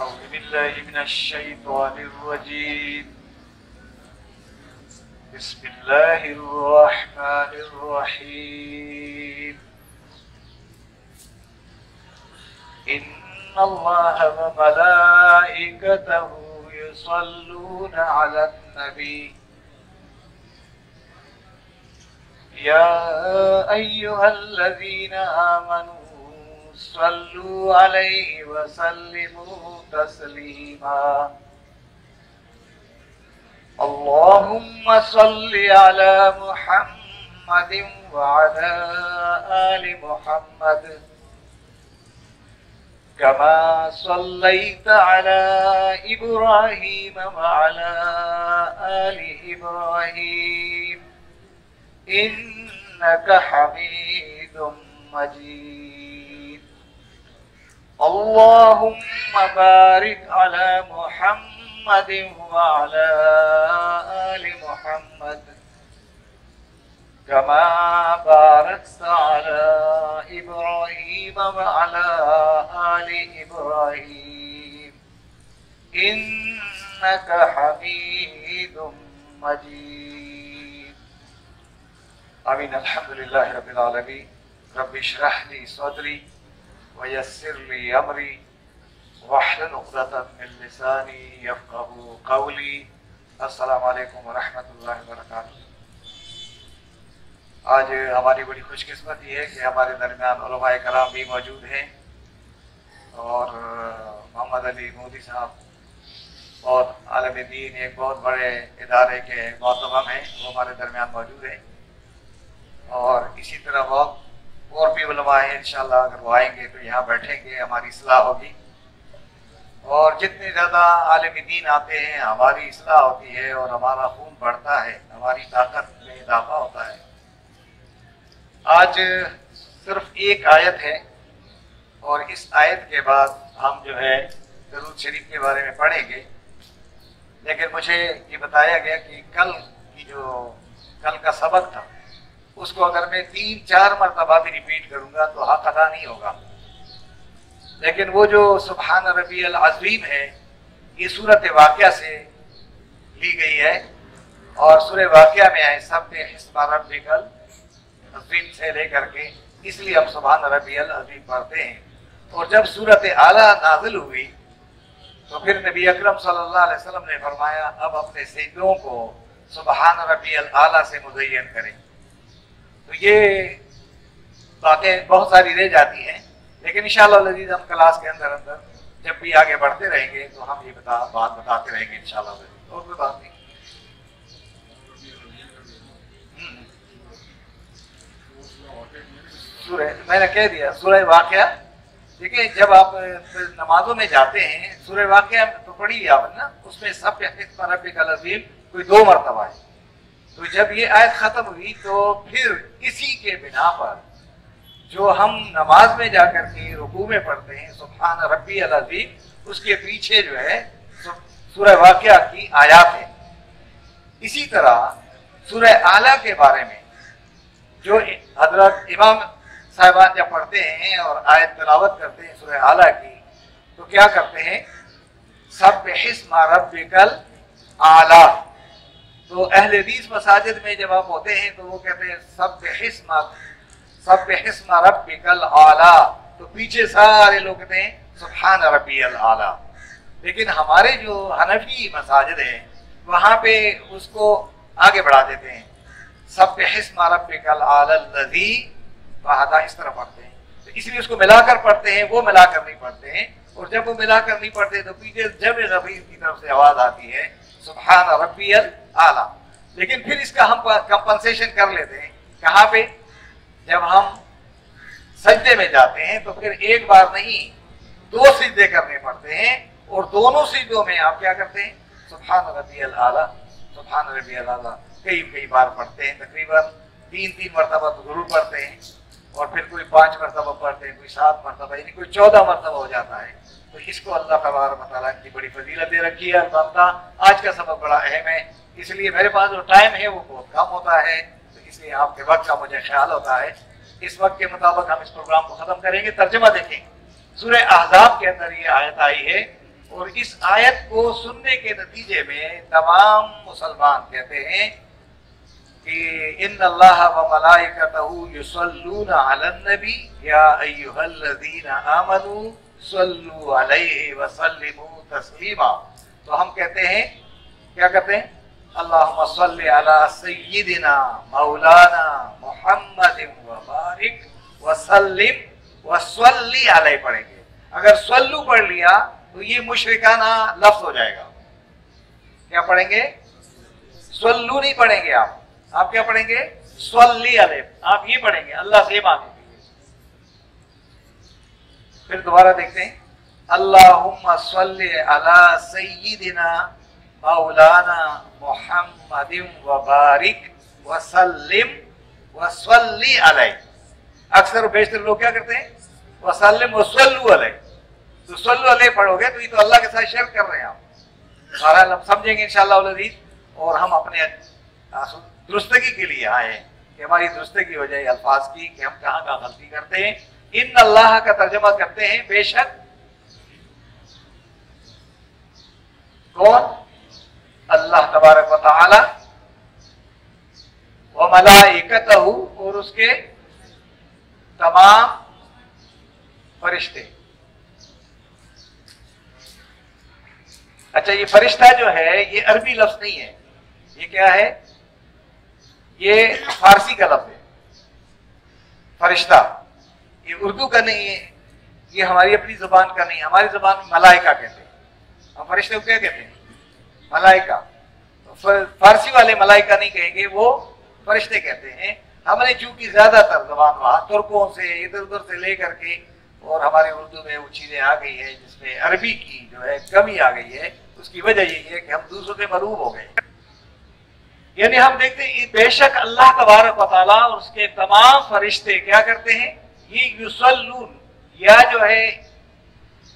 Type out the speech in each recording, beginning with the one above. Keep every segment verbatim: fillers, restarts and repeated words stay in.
أعوذ بالله من الشيطان الرجيم. بسم الله الرحمن الرحيم. إن الله وملائكته يصلون على النبي يا أيها الذين آمنوا صلوا عليه وسلموا تسليما. اللهم صل على محمد وعلى آل محمد كما صليت على إبراهيم وعلى آل إبراهيم إنك حميد مجيد. اللهم بارك على محمد وعلى آل محمد كما باركت على إبراهيم وعلى آل إبراهيم إنك حميد مجيد. آمين. الحمد لله رب العالمين. رب اشرح لي صدري ويسر لي أمري واحلل عقدة من لساني يفقهوا قولي. السلام علیکم ورحمۃ اللہ وبرکاتہ. آج ہماری بڑی خوش قسمتی ہے کہ ہمارے درمیان علماء کرام بھی موجود ہیں اور محمد علی مودی صاحب بہت عالم دین ایک بہت بڑے ادارے کے معتمم ہیں، وہ ہمارے درمیان موجود ہیں، اور اسی طرح بہت اور بھی علماء ہیں انشاءاللہ اگر وہ آئیں گے تو یہاں بیٹھیں گے، ہماری اصلاح ہوگی، اور جتنے زیادہ عالم دین آتے ہیں ہماری اصلاح ہوتی ہے اور ہمارا خون بڑھتا ہے، ہماری طاقت میں اضافہ ہوتا ہے. آج صرف ایک آیت ہے اور اس آیت کے بعد ہم جو ہے درود شریف کے بارے میں پڑھیں گے، لیکن مجھے یہ بتایا گیا کہ کل کی جو کل کا سبق تھا اس کو اگر میں تین چار مرتبہ بھی ریپیٹ کروں گا تو حق ادا نہیں ہوگا، لیکن وہ جو سبحان ربی العظیم ہے یہ صورت واقعہ سے لی گئی ہے، اور سورہ واقعہ میں آئے سب نے حسبہ ربی کل عظیم سے لے کر کے، اس لیے ہم سبحان ربی العظیم پڑھتے ہیں. اور جب سورت اعلیٰ نازل ہوئی تو پھر نبی اکرم صلی اللہ علیہ وسلم نے فرمایا اب اپنے سجدوں کو سبحان ربی الاعلیٰ سے مزین کریں. تو یہ باتیں بہت ساری رہ جاتی ہیں، لیکن انشاءاللہ العزیز ہم کلاس کے اندر اندر جب بھی آگے بڑھتے رہیں گے تو ہم یہ بتا بات بتاتے رہیں گے انشاءاللہ العزیز، اور کوئی بات نہیں. میں نے کہہ دیا سورہ واقعہ. دیکھیں جب آپ نمازوں میں جاتے ہیں سورہ واقعہ تو پڑھی آپ نا، اس میں سب حسبہ ربک العظیم کوئی دو مرتبہ ہے. تو جب یہ آیت ختم ہوئی تو پھر اسی کے بنا پر جو ہم نماز میں جا کر کے رکوع میں پڑھتے ہیں سبحان ربی العظیم، اس کے پیچھے جو ہے سورہ واقعہ کی آیات ہے. اسی طرح سورہ اعلیٰ کے بارے میں جو حضرت امام صاحبان جب پڑھتے ہیں اور آیت تلاوت کرتے ہیں سورہ اعلیٰ کی تو کیا کرتے ہیں، سبح اسم ربک الاعلیٰ. تو اہل حدیث مساجد میں جب آپ ہوتے ہیں تو وہ کہتے ہیں سبح اسم سبح اسم ربک الاعلیٰ، تو پیچھے سارے لوگ کہتے ہیں سبحان ربی الاعلیٰ. لیکن ہمارے جو حنفی مساجد ہیں وہاں پہ اس کو آگے بڑھا دیتے ہیں سبح اسم ربک الاعلیٰ الذی، اس طرح پڑھتے ہیں، تو اس لیے اس کو ملا کر پڑھتے ہیں، وہ ملا کر نہیں پڑھتے ہیں. اور جب وہ ملا کر نہیں پڑھتے تو پیچھے جب غفیر کی طرف سے آواز آتی ہے سبحان ربی الاعلیٰ. لیکن پھر اس کا ہم کمپنسیشن کر لیتے ہیں کہاں پہ، جب ہم سجدے میں جاتے ہیں تو پھر ایک بار نہیں دو سجدے کرنے پڑتے ہیں، اور دونوں سجدوں میں آپ کیا کرتے ہیں سبحان ربی الاعلیٰ سبحان ربی الاعلیٰ کئی کئی بار پڑھتے ہیں، تقریباً تین تین مرتبہ تو ضرور پڑھتے ہیں، اور پھر کوئی پانچ مرتبہ پڑھتے ہیں، کوئی سات مرتبہ، یعنی کوئی چودہ مرتبہ ہو جاتا ہے. تو اس کو اللہ تبارک و تعالیٰ کی بڑی فضیلت دے رکھی ہے. البتہ آج کا سبق بڑا اہم ہے، اس لیے میرے پاس جو ٹائم ہے وہ بہت کم ہوتا ہے، تو اس لیے آپ کے وقت کا مجھے خیال ہوتا ہے. اس وقت کے مطابق ہم اس پروگرام کو ختم کریں گے. ترجمہ دیکھیں، سورہ احزاب کے اندر یہ آیت آئی ہے اور اس آیت کو سننے کے نتیجے میں تمام مسلمان کہتے ہیں کہ ان اللہ و ملائکتہ یصلون علی النبی یا ایھا الذین آمنوا صلوا علیہ وسلموا تسلیما۔ تو ہم کہتے ہیں، کیا کہتے ہیں؟ اللہم صلی علی سیدنا مولانا محمد وبارک وسلم وصلی علیہ پڑھیں گے۔ اگر صلو پڑھ لیا تو یہ مشرکانہ لفظ ہو جائے گا۔ کیا پڑھیں گے؟ صلو نہیں پڑھیں گے آپ، آپ کیا پڑھیں گے؟ صلی علیہ، آپ یہ پڑھیں گے، اللہ سے مانگیں گے۔ پھر دوبارہ دیکھتے ہیں، اللہم صلی علی سیدنا مولانا محمد وبارک وسلم وصلی علیہ۔ اکثر و بیشتر لوگ کیا کرتے ہیں؟ وسلم وصلو علیہ۔ تو صلو علیہ پڑھو گے تو یہ تو اللہ کے ساتھ شرک کر رہے ہیں آپ۔ بہرحال ہم سمجھیں گے انشاءاللہ العزیز، اور ہم اپنے درستگی کے لیے آئے ہیں کہ ہماری درستگی ہو جائے الفاظ کی، کہ ہم کہاں کہاں غلطی کرتے ہیں۔ ان اللہ کا ترجمہ کرتے ہیں بے شک کون؟ اللہ تبارک و تعالی، و ملائکتہ اور اس کے تمام فرشتے۔ اچھا، یہ فرشتہ جو ہے یہ عربی لفظ نہیں ہے، یہ کیا ہے؟ یہ فارسی کا لفظ ہے فرشتہ، یہ اردو کا نہیں ہے، یہ ہماری اپنی زبان کا نہیں ہے۔ ہماری زبان میں ملائکہ کہتے ہیں، ہم فرشتے کو کیا کہتے ہیں؟ ملائکہ۔ فارسی والے ملائکہ نہیں کہیں گے، وہ فرشتے کہتے ہیں۔ ہم نے چونکہ زیادہ تر زبان وہاں ترکوں سے ادھر ادھر سے لے کر کے اور ہمارے اردو میں وہ چیزیں آ گئی ہیں جس میں عربی کی جو ہے کمی آ گئی ہے۔ اس کی وجہ یہ ہے کہ ہم دوسروں سے مروب ہو گئے۔ یعنی ہم دیکھتے ہیں بے شک اللہ تبارک و تعالیٰ اور اس کے تمام فرشتے کیا کرتے ہیں؟ یہ یصلون، یا جو ہے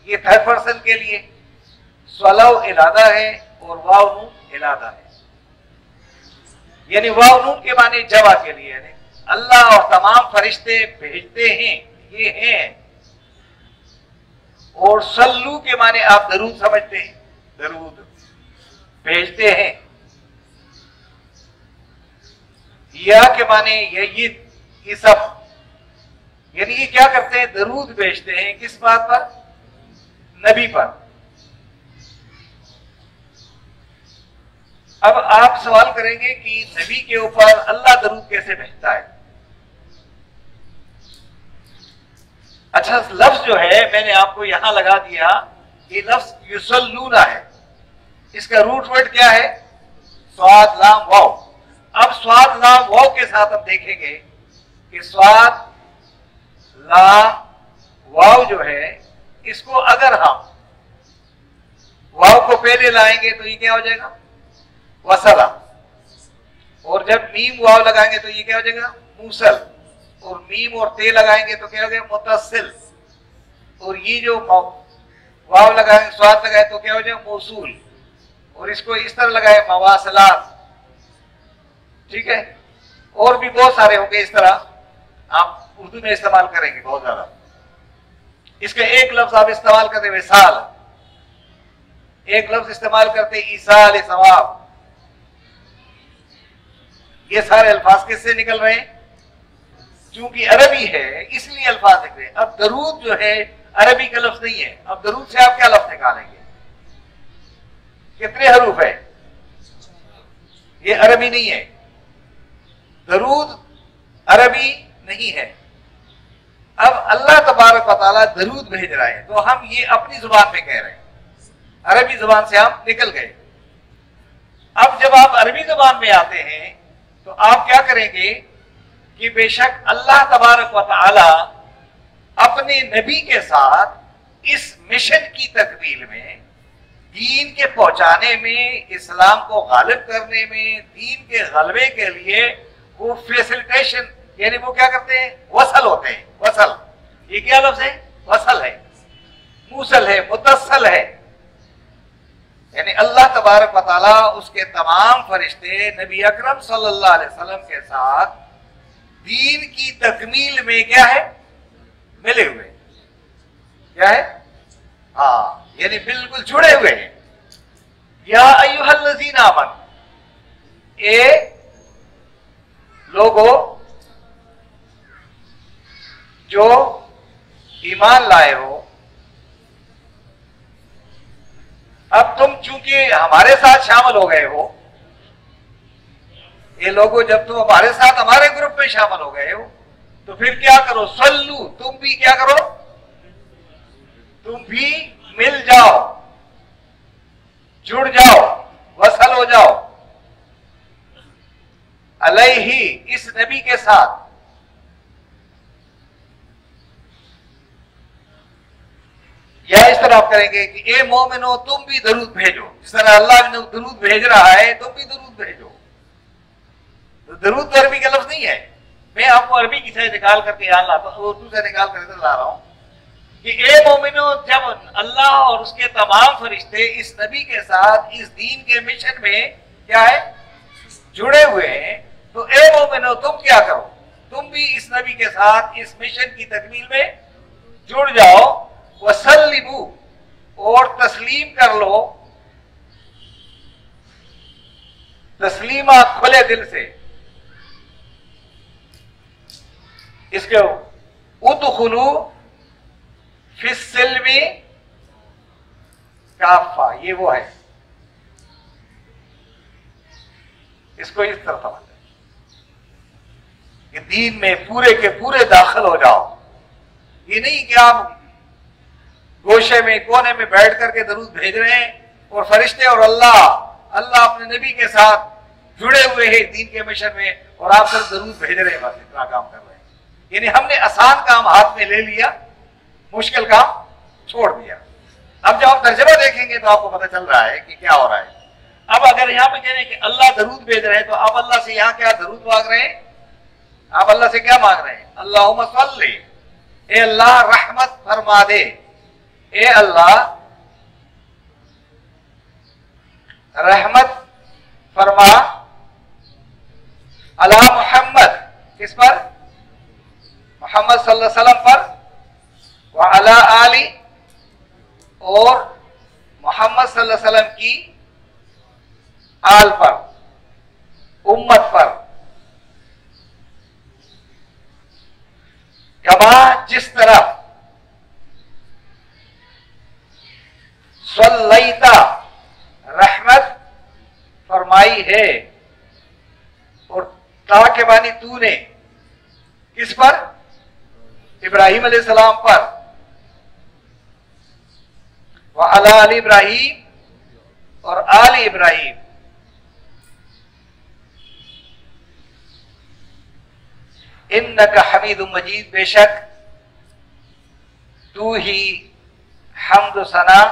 یہ تھرڈ پرسن کے لیے صلو ارادہ ہے اور واو نون ارادہ ہے، یعنی واو نون کے معنی جوا کے لیے، یعنی اللہ اور تمام فرشتے بھیجتے ہیں، یہ ہیں۔ اور صلو کے معنی آپ درود سمجھتے ہیں، درود بھیجتے ہیں۔ یا کے معنی یہ سب، یعنی یہ کیا کرتے ہیں؟ درود بھیجتے ہیں۔ کس بات پر؟ نبی پر۔ اب آپ سوال کریں گے کہ نبی کے اوپر اللہ درود کیسے بھیجتا ہے؟ اچھا، لفظ جو ہے میں نے آپ کو یہاں لگا دیا، یہ لفظ یصلون ہے، اس کا روٹ ورڈ کیا ہے؟ صاد لام واو۔ اب صاد لام واو کے ساتھ ہم دیکھیں گے کہ صاد لام واو جو ہے اس کو اگر ہم واو کو پہلے لائیں گے تو یہ کیا ہو جائے گا؟ وصلہ۔ اور جب میم واو لگائیں گے تو یہ کیا ہو جائے گا؟ موصل۔ اور میم اور تے لگائیں گے تو کیا ہو گیا؟ متصل۔ اور یہ جو واو لگائیں گے، سواد لگائے تو کیا ہو جائے؟ موصول۔ اور اس کو اس طرح لگائے مواصلات، ٹھیک ہے۔ اور بھی بہت سارے ہوں گے اس طرح، آپ اردو میں استعمال کریں گے بہت زیادہ۔ اس کا ایک لفظ آپ استعمال کرتے ہوئے سال، ایک لفظ استعمال کرتے ایصال ثواب۔ یہ سارے الفاظ کس سے نکل رہے ہیں؟ چونکہ عربی ہے اس لیے الفاظ نکلے۔ اب درود جو ہے عربی کا لفظ نہیں ہے، اب درود سے آپ کیا لفظ نکالیں گے؟ کتنے حروف ہیں؟ یہ عربی نہیں ہے، درود عربی نہیں ہے۔ اب اللہ تبارک و تعالیٰ درود بھیج رہا ہے تو ہم یہ اپنی زبان میں کہہ رہے ہیں، عربی زبان سے ہم نکل گئے۔ اب جب آپ عربی زبان میں آتے ہیں تو آپ کیا کریں گے کہ بے شک اللہ تبارک و تعالی اپنے نبی کے ساتھ اس مشن کی تکمیل میں، دین کے پہنچانے میں، اسلام کو غالب کرنے میں، دین کے غلبے کے لیے وہ فیسلٹیشن، یعنی وہ کیا کرتے ہیں؟ وصل ہوتے ہیں، وصل۔ یہ کیا لفظ ہے؟ وصل ہے، موصل ہے، متصل ہے۔ یعنی اللہ تبارک و تعالی اس کے تمام فرشتے نبی اکرم صلی اللہ علیہ وسلم کے ساتھ دین کی تکمیل میں کیا ہے؟ ملے ہوئے، کیا ہے؟ ہاں، یعنی بالکل جڑے ہوئے ہیں. یا ایھا الذین آمنو، اے لوگو جو ایمان لائے ہو. اب تم چونکہ ہمارے ساتھ شامل ہو گئے ہو، یہ لوگوں جب تم ہمارے ساتھ ہمارے گروپ میں شامل ہو گئے ہو تو پھر کیا کرو، صلو، تم بھی کیا کرو، تم بھی مل جاؤ، جڑ جاؤ، وصل ہو جاؤ علیہ، اس نبی کے ساتھ. یا اس طرح آپ کریں گے کہ اے مومنو تم بھی درود بھیجو، جس طرح اللہ نے درود بھیج رہا ہے تم بھی درود بھیجو. درود عربی کا لفظ نہیں ہے، میں آپ کو عربی کی سے نکال کر کے یہاں لاتا ہوں، اردو سے نکال کر لا رہا ہوں کہ اے مومنو جب اللہ اور اس کے تمام فرشتے اس نبی کے ساتھ اس دین کے مشن میں کیا ہے، جڑے ہوئے ہیں، تو اے مومنو تم کیا کرو، تم بھی اس نبی کے ساتھ اس مشن کی تکمیل میں جڑ جاؤ. وسلمو، اور تسلیم کر لو، تسلیمہ کھلے دل سے. اس کے ادخلو فی السلم کافہ، یہ وہ ہے، اس کو اس طرح سمجھتے ہیں کہ دین میں پورے کے پورے داخل ہو جاؤ. یہ نہیں کہ آپ گوشے میں کونے میں بیٹھ کر کے درود بھیج رہے ہیں اور فرشتے اور اللہ اللہ اپنے نبی کے ساتھ جڑے ہوئے ہیں دین کے مشن میں اور آپ صرف درود بھیج رہے ہیں، بس اتنا کام کر رہے ہیں. یعنی ہم نے آسان کام ہاتھ میں لے لیا، مشکل کام چھوڑ دیا. اب جب آپ ترجمہ دیکھیں گے تو آپ کو پتہ چل رہا ہے کہ کیا ہو رہا ہے. اب اگر یہاں پہ کہہ رہے ہیں کہ اللہ درود بھیج رہے ہیں تو آپ اللہ سے یہاں کیا درود مانگ رہے ہیں، آپ اللہ سے کیا مانگ رہے ہیں، اللہم صلی، اے اللہ رحمت فرما دے، اے اللہ رحمت فرما علی محمد، کس پر، محمد صلی اللہ علیہ وسلم پر، وعلی آلی، اور محمد صلی اللہ علیہ وسلم کی آل پر، امت پر، کما جس طرح صلیتا رحمت فرمائی ہے، اور تا کے بانی تو نے کس پر، ابراہیم علیہ السلام پر، وعلی آل ابراہیم، اور آل ابراہیم. انکا حمید مجید، بے شک تو ہی حمد و ثنا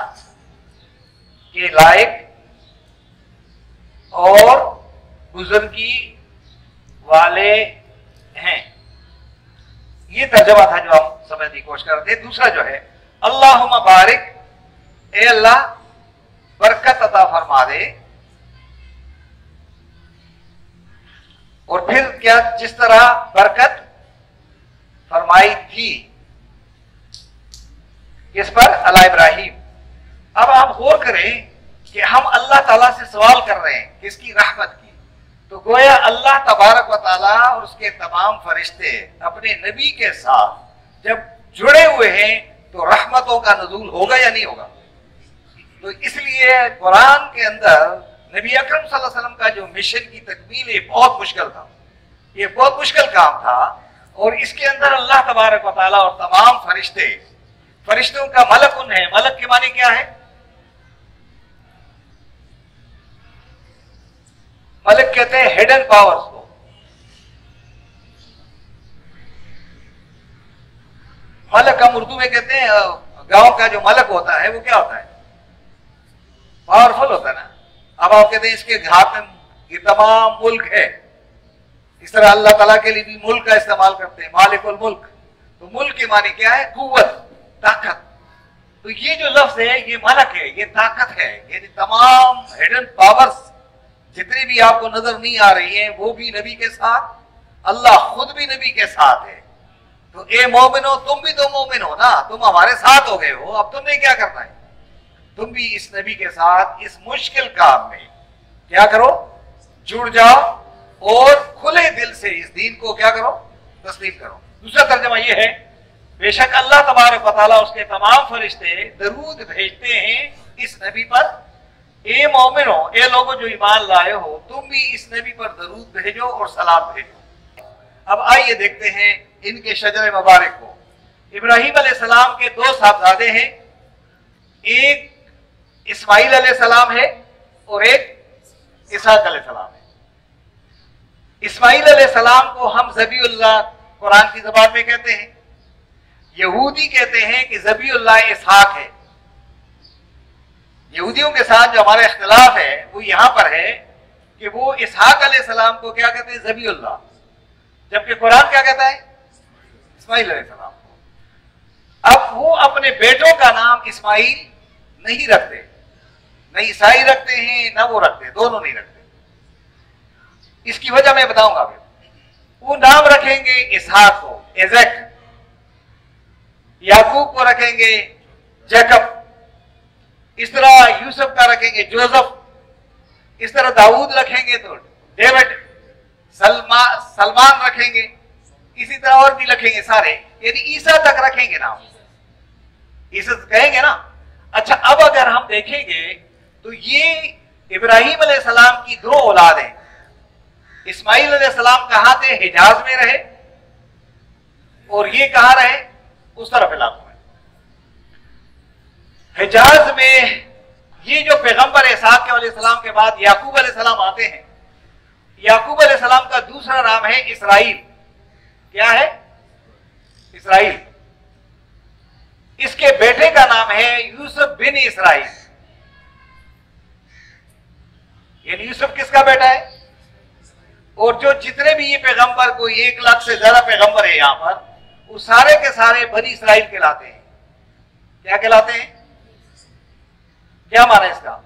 کے لائق اور بزرگی والے ہیں. یہ ترجمہ تھا جو ہم سمجھنے کی کوشش کر رہے تھے. دوسرا جو ہے اللہم بارک، اے اللہ برکت عطا فرما دے. اور پھر کیا، جس طرح برکت فرمائی تھی اس پر، علی ابراہیم. اب آپ غور کریں کہ ہم اللہ تعالیٰ سے سوال کر رہے ہیں کس کی، رحمت کی. تو گویا اللہ تبارک و تعالیٰ اور اس کے تمام فرشتے اپنے نبی کے ساتھ جب جڑے ہوئے ہیں تو رحمتوں کا نزول ہوگا یا نہیں ہوگا. تو اس لیے قرآن کے اندر نبی اکرم صلی اللہ علیہ وسلم کا جو مشن کی تکمیل، یہ بہت مشکل تھا، یہ بہت مشکل کام تھا. اور اس کے اندر اللہ تبارک و تعالیٰ اور تمام فرشتے، فرشتوں کا ملک ان ہے، ملک کے معنی کیا ہے، ملک کہتے ہیں ہیڈن پاورز کو. ملک ہم اردو میں کہتے ہیں، گاؤں کا جو ملک ہوتا ہے وہ کیا ہوتا ہے، پاورفل ہوتا ہے نا. اب آپ کہتے ہیں اس کے ہاتھ میں یہ تمام ملک ہے، اس طرح اللہ تعالیٰ کے لیے بھی ملک کا استعمال کرتے ہیں، مالک الملک. تو ملک کے معنی کیا ہے، قوت، طاقت. تو یہ جو لفظ ہے یہ ملک ہے، یہ طاقت ہے. یعنی تمام ہیڈن پاورز جتنی بھی آپ کو نظر نہیں آ رہی ہیں وہ بھی نبی کے ساتھ، اللہ خود بھی نبی کے ساتھ ہے. تو اے مومن ہو، تم بھی تو مومن ہو نا، تم ہمارے ساتھ ہو گئے ہو، اب تم نے کیا کرنا ہے، تم بھی اس نبی کے ساتھ اس مشکل کام میں کیا کرو، جڑ جاؤ اور کھلے دل سے اس دین کو کیا کرو، تسلیم کرو۔ دوسرا ترجمہ یہ ہے، بے شک اللہ تبارک و تعالیٰ اس کے تمام فرشتے درود بھیجتے ہیں اس نبی پر، اے مومنو، اے لوگوں جو ایمان لائے ہو، تم بھی اس نبی پر درود بھیجو اور سلام بھیجو۔ اب آئیے دیکھتے ہیں ان کے شجر مبارک کو۔ ابراہیم علیہ السلام کے دو صاحبزادے ہیں، ایک اسماعیل علیہ السلام ہے اور ایک اسحاق علیہ السلام ہے۔ اسماعیل علیہ السلام کو ہم ذبیح اللہ قرآن کی زبان میں کہتے ہیں، یہودی کہتے ہیں کہ ذبیح اللہ اسحاق ہے۔ یہودیوں کے ساتھ جو ہمارا اختلاف ہے وہ یہاں پر ہے کہ وہ اسحاق علیہ السلام کو کیا کہتے ہیں، ذبیح اللہ، جبکہ قرآن کیا کہتا ہے، اسماعیل علیہ السلام کو۔ اب وہ اپنے بیٹوں کا نام اسماعیل نہیں رکھتے، نہ عیسائی رکھتے ہیں نہ وہ رکھتے، دونوں نہیں رکھتے۔ اس کی وجہ میں بتاؤں گا، وہ نام رکھیں گے اسحاق کو ایزیک، یعقوب کو رکھیں گے جیکب، اس طرح یوسف کا رکھیں گے جوزف، اس طرح داؤد رکھیں گے تو ڈیوڈ، سلمان رکھیں گے، اسی طرح اور بھی رکھیں گے سارے، یعنی عیسیٰ تک رکھیں گے نام، عیسیٰ کہیں گے نا۔ اچھا اب اگر ہم دیکھیں گے تو یہ ابراہیم علیہ السلام کی دو اولاد ہیں۔ اسماعیل علیہ السلام کہاں تھے، حجاز میں رہے، اور یہ کہاں رہے، اس طرف علاقوں میں۔ حجاز میں یہ جو پیغمبر اسحاق علیہ السلام کے بعد یعقوب علیہ السلام آتے ہیں، یعقوب علیہ السلام کا دوسرا نام ہے اسرائیل، کیا ہے، اسرائیل۔ اس کے بیٹے کا نام ہے یوسف بن اسرائیل، یعنی یوسف کس کا بیٹا ہے۔ اور جو جتنے بھی یہ پیغمبر، کوئی ایک لاکھ سے زیادہ پیغمبر ہے یہاں پر، وہ سارے کے سارے بنی اسرائیل کہلاتے ہیں۔ کیا کہلاتے ہیں، کیا مانا اس کا،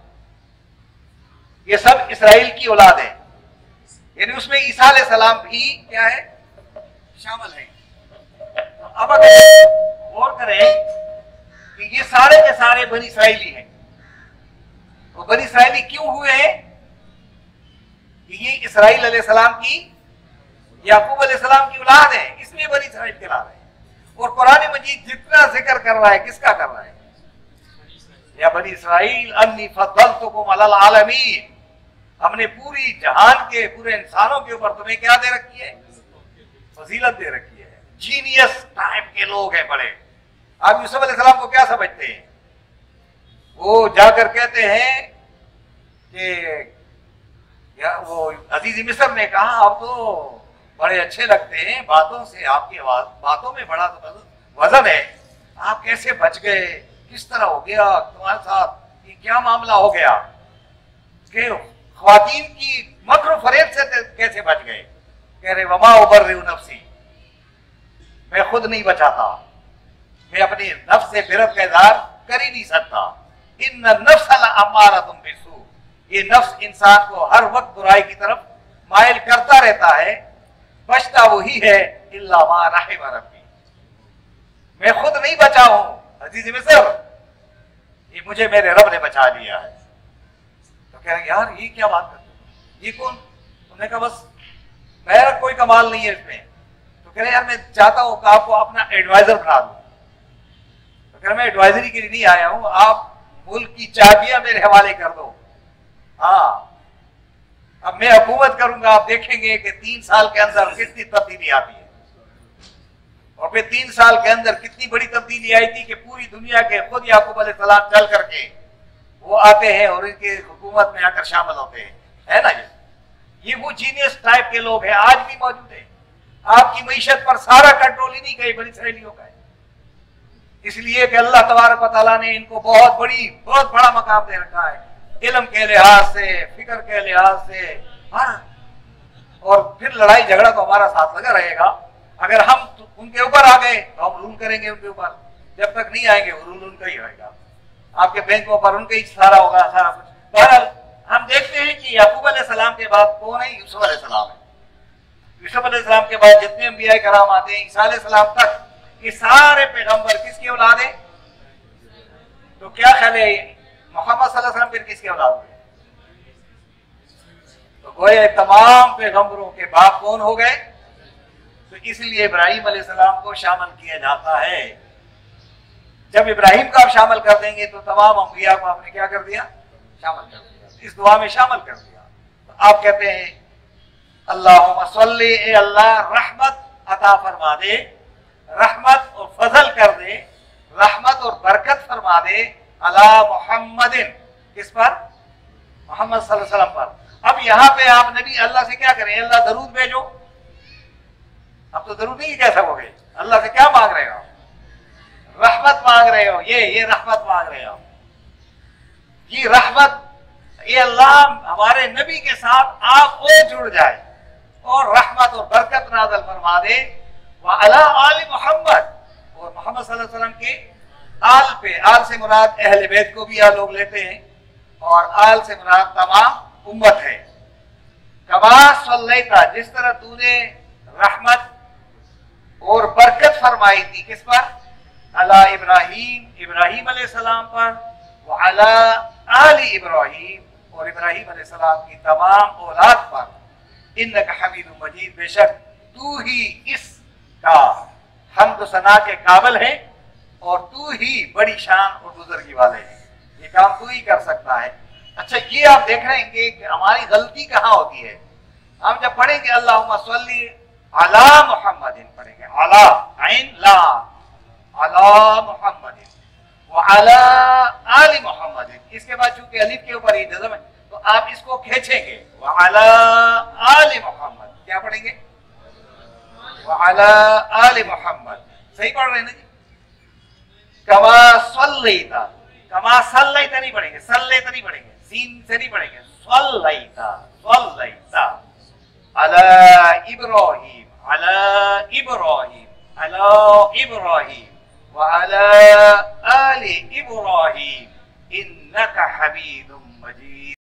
یہ سب اسرائیل کی اولاد ہیں، یعنی اس میں عیسیٰ علیہ السلام بھی کیا ہے، شامل ہے۔ اب اگر غور کریں کہ یہ سارے کے سارے بنی اسرائیلی ہیں، وہ بنی اسرائیلی کیوں ہوئے ہیں، کہ یہ اسرائیل علیہ السلام کی، یعقوب علیہ السلام کی اولاد ہے، اس لیے بنی اسرائیل کہلا رہے ہیں۔ اور قرآن مجید جتنا ذکر کر رہا ہے کس کا کر رہا ہے، یا بنی اسرائیل انی فضلتکم علی العالمین، ہم نے پوری جہان کے پورے انسانوں کے اوپر تمہیں کیا دے رکھی ہے، فضیلت دے رکھی ہے۔ جینیس ٹائم کے لوگ ہیں بڑے۔ آپ یوسف علیہ السلام کو کیا سمجھتے ہیں، وہ جا کر کہتے ہیں کہ یا وہ عزیز مصر نے کہا آپ تو بڑے اچھے لگتے ہیں باتوں سے، آپ کی باتوں میں بڑا وزن ہے، آپ کیسے بچ گئے، کس طرح ہو گیا تمہارے ساتھ، یہ کیا معاملہ ہو گیا کہ خواتین کی مکر و فریب سے کیسے بچ گئے۔ کہہ رہے وما ابرئ نفسی، میں خود نہیں بچاتا، میں اپنی نفس سے برت کا اظہار کر ہی نہیں سکتا۔ ان النفس لامارۃ بالسوء، یہ نفس انسان کو ہر وقت برائی کی طرف مائل کرتا رہتا ہے، بچتا وہی ہے الا ما رحم ربی، میں خود نہیں بچا ہوں عزیز مصر، یہ مجھے میرے رب نے بچا لیا ہے۔ تو کہہ رہے ہیں یار یہ کیا بات کرتے، یہ کون، تم نے کہا بس میرا کوئی کمال نہیں ہے اس میں۔ تو کہہ رہے یار میں چاہتا ہوں کہ آپ کو اپنا ایڈوائزر بنا دوں۔ تو کہہ رہے میں ایڈوائزری کے لیے نہیں آیا ہوں، آپ ملک کی چابیاں میرے حوالے کر دو، ہاں اب میں حکومت کروں گا، آپ دیکھیں گے کہ تین سال کے اندر کتنی تبدیلی آتی ہے۔ اور پھر تین سال کے اندر کتنی بڑی تبدیلی آئی تھی کہ پوری دنیا کے خود یعقوب علیہ السلام چل کر کے وہ آتے ہیں اور ان کے حکومت میں آ کر شامل ہوتے ہیں، ہے نا۔ یہ یہ وہ جینیس ٹائپ کے لوگ ہیں، آج بھی موجود ہیں۔ آپ کی معیشت پر سارا کنٹرول ہی نہیں کہیں بڑی سہیلیوں کا ہے، اس لیے کہ اللہ تبارک و تعالیٰ نے ان کو بہت بڑی بہت بڑا مقام دے رکھا ہے، علم کے لحاظ سے، فکر کے لحاظ سے، ہاں۔ اور پھر لڑائی جھگڑا تو ہمارا ساتھ لگا رہے گا، اگر ہم ان کے اوپر آ گئے تو ہم رول کریں گے ان کے اوپر، جب تک نہیں آئیں گے رول ان کا ہی رہے گا، آپ کے بینکوں پر ان کا ہی سارا ہوگا سارا کچھ۔ بہرحال ہم دیکھتے ہیں کہ یعقوب علیہ السلام کے بعد کون ہے، یوسف علیہ السلام ہے۔ یوسف علیہ السلام کے بعد جتنے انبیاء کرام آتے ہیں عیسیٰ علیہ السلام تک، یہ سارے پیغمبر کس کی اولاد ہیں۔ تو کیا خیال ہے محمد صلی اللہ علیہ وسلم پھر کس کے اولاد ہوئے؟ تو گویا تمام پیغمبروں کے باپ کون ہو گئے؟ تو اس لیے ابراہیم علیہ السلام کو شامل کیا جاتا ہے۔ جب ابراہیم کا آپ شامل کر دیں گے تو تمام انبیاء کو آپ نے کیا کر دیا؟ شامل کر دیا، اس دعا میں شامل کر دیا۔ تو آپ کہتے ہیں اللہم صلی، اے اللہ رحمت عطا فرما دے، رحمت اور فضل کر دے، رحمت اور برکت فرما دے علی محمد، کس پر؟ محمد صلی اللہ علیہ وسلم پر۔ اب یہاں پہ آپ نبی اللہ سے کیا کریں؟ اللہ درود بھیجو۔ اب تو درود نہیں کہہ سکو گے، اللہ سے کیا مانگ رہے ہو؟ رحمت مانگ رہے ہو، یہ یہ رحمت مانگ رہے ہو، یہ رحمت، یہ اللہ ہمارے نبی کے ساتھ آپ وہ جڑ جائے اور رحمت اور برکت نازل فرما دے، وعلی آل محمد، اور محمد صلی اللہ علیہ وسلم کے آل پہ، آل سے مراد اہل بیت کو بھی یہ لوگ لیتے ہیں اور آل سے مراد تمام امت ہے۔ کما صلیتا، جس طرح تو نے رحمت اور برکت فرمائی تھی، کس پر؟ علی ابراہیم، ابراہیم علیہ السلام پر، وعلی آل ابراہیم، اور ابراہیم علیہ السلام کی تمام اولاد پر، انک حمید مجید، بے شک تو ہی اس کا حمد و ثنا کے قابل ہے اور تو ہی بڑی شان اور بزرگی والے ہیں، یہ کام تو ہی کر سکتا ہے۔ اچھا یہ آپ دیکھ رہے ہیں کہ ہماری غلطی کہاں ہوتی ہے؟ ہم جب پڑھیں گے اللہم صلی علی محمد، پڑھیں گے علی، عین لام، علی محمد وعلی آل محمد، اس کے بعد چونکہ الف کے اوپر ہی جزم ہے تو آپ اس کو کھینچیں گے، وعلی آل محمد، کیا پڑھیں گے؟ وعلی آل محمد، صحیح پڑھ رہے ہیں نا جی؟ کما صلیتا، کما صلیتا نہیں پڑھیں گے، صلیتا نہیں پڑھیں گے، سین سے نہیں پڑھیں گے، صلیتا، صلیتا علی ابراہیم، علی ابراہیم، علی ابراہیم وعلی آل ابراہیم انک حمید مجید۔